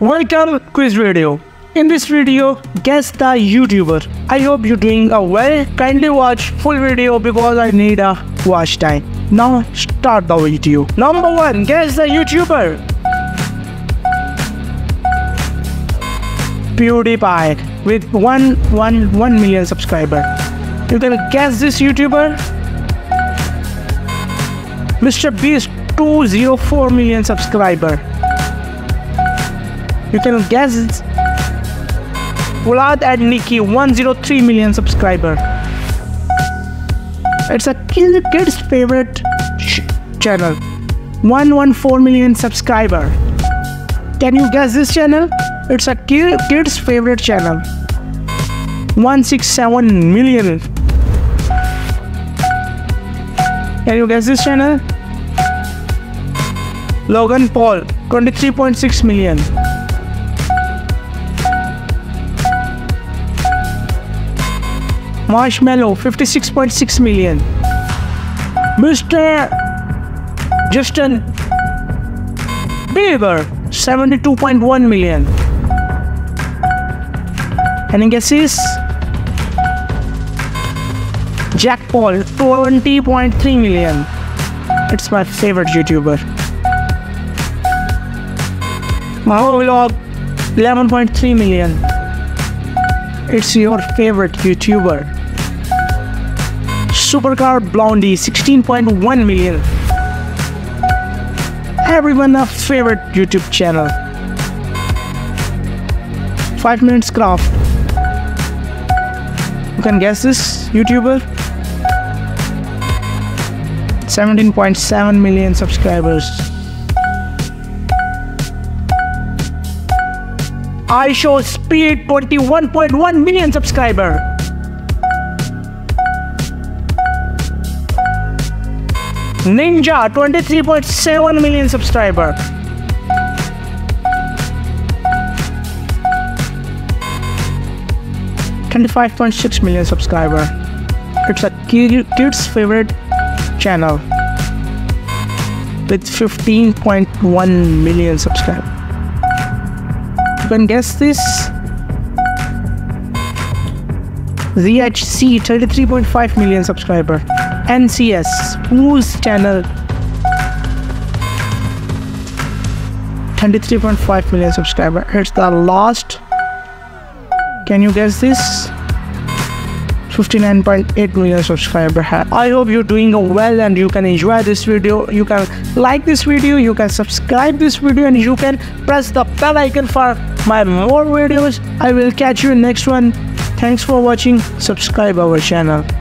Welcome quiz video. In this video, guess the YouTuber. I hope you're doing well. Kindly watch full video because I need a watch time. Now start the video. Number 1, guess the YouTuber. PewDiePie with 1 million subscribers. You can guess this YouTuber. MrBeast 204 million subscribers. You can guess Pulaad and Nikki, 103 million subscribers. It's a kid's favorite channel, 114 million subscribers. Can you guess this channel? It's a kid's favorite channel, 167 million. Can you guess this channel? Logan Paul, 23.6 million. Marshmallow, 56.6 million. Mr. Justin Bieber, 72.1 million. Any guesses? Jack Paul, 20.3 million. It's my favorite YouTuber. Maho Vlog, 11.3 million. It's your favorite YouTuber. Supercar Blondie, 16.1 million. Everyone's favorite YouTube channel, 5 Minutes Craft. You can guess this YouTuber. 17.7 million subscribers. iShow Speed, 21.1 million subscribers. Ninja, 23.7 million subscribers. $25.6 million subscriber. It's a kid's favorite channel with 15.1 million subscribers. You can guess this? ZHC, 33.5 million subscriber. NCS, whose channel? 23.5 million subscriber. It's the last. Can you guess this? 59.8 million subscribers. I hope you're doing well and you can enjoy this video. You can like this video, you can subscribe this video, and you can press the bell icon for my more videos. I will catch you in next one. Thanks for watching. Subscribe our channel.